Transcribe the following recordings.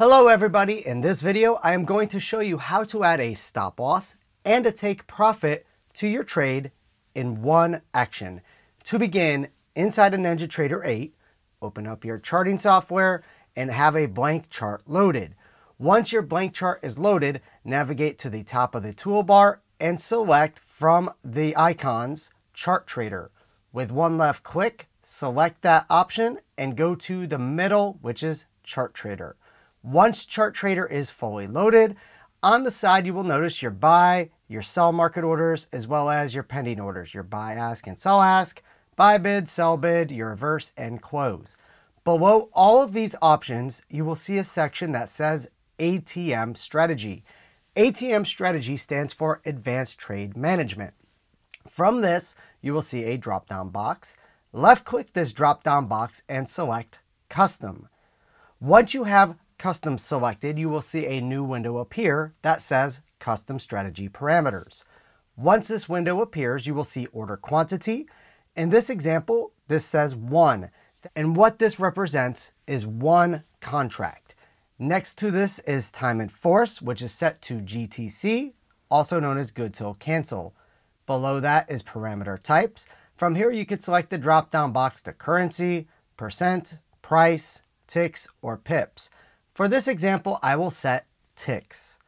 Hello everybody, in this video I am going to show you how to add a stop loss and a take profit to your trade in one action. To begin, inside of NinjaTrader 8, open up your charting software and have a blank chart loaded. Once your blank chart is loaded, navigate to the top of the toolbar and select from the icons Chart Trader. With one left click, select that option and go to the middle, which is Chart Trader. Once Chart Trader is fully loaded, on the side you will notice your buy, your sell market orders, as well as your pending orders, your buy ask and sell ask, buy bid, sell bid, your reverse, and close. Below all of these options, you will see a section that says ATM Strategy. ATM Strategy stands for Advanced Trade Management. From this, you will see a drop-down box. Left-click this drop-down box and select Custom. Once you have Custom selected, you will see a new window appear that says Custom Strategy Parameters. Once this window appears, you will see order quantity. In this example, this says 1, and what this represents is 1 contract. Next to this is time and force, which is set to GTC, also known as good till cancel. Below that is parameter types. From here, you can select the drop-down box to currency, percent, price, ticks, or pips. For this example, I will set ticks.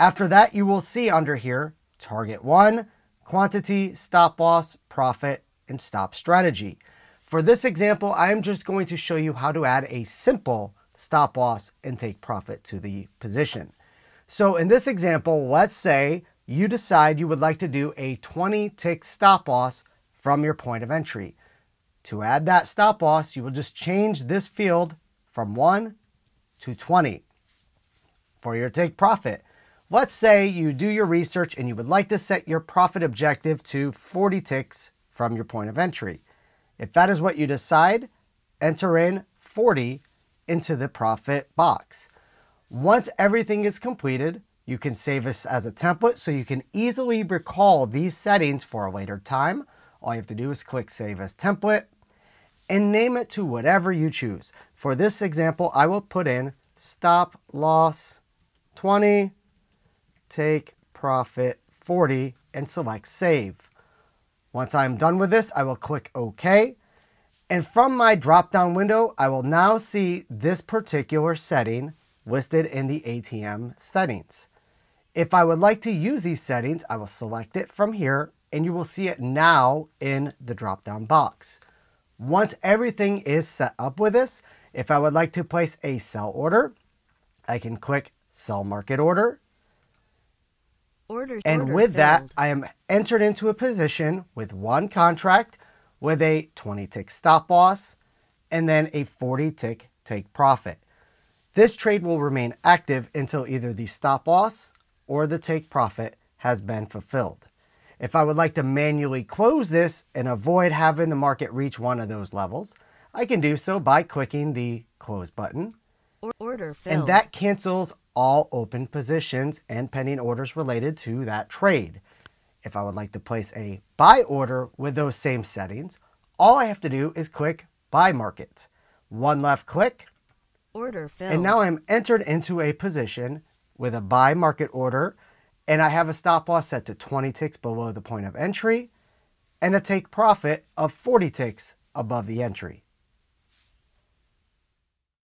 After that, you will see under here, target 1, quantity, stop loss, profit, and stop strategy. For this example, I am just going to show you how to add a simple stop loss and take profit to the position. So in this example, let's say you decide you would like to do a 20 tick stop loss from your point of entry. To add that stop loss, you will just change this field from 1 to 20. For your take profit, let's say you do your research and you would like to set your profit objective to 40 ticks from your point of entry. If that is what you decide, enter in 40 into the profit box. Once everything is completed, you can save this as a template so you can easily recall these settings for a later time. All you have to do is click Save as Template and name it to whatever you choose. For this example, I will put in stop loss 20, take profit 40, and select Save. Once I'm done with this, I will click OK. And from my drop-down window, I will now see this particular setting listed in the ATM settings. If I would like to use these settings, I will select it from here, and you will see it now in the drop-down box. Once everything is set up with this, if I would like to place a sell order, I can click Sell Market Order. And with that, I am entered into a position with 1 contract with a 20 tick stop loss and then a 40 tick take profit. This trade will remain active until either the stop loss or the take profit has been fulfilled. If I would like to manually close this and avoid having the market reach one of those levels, I can do so by clicking the close button. And that cancels all open positions and pending orders related to that trade. If I would like to place a buy order with those same settings, all I have to do is click Buy Market. One left click. And now I'm entered into a position with a buy market order, and I have a stop loss set to 20 ticks below the point of entry and a take profit of 40 ticks above the entry.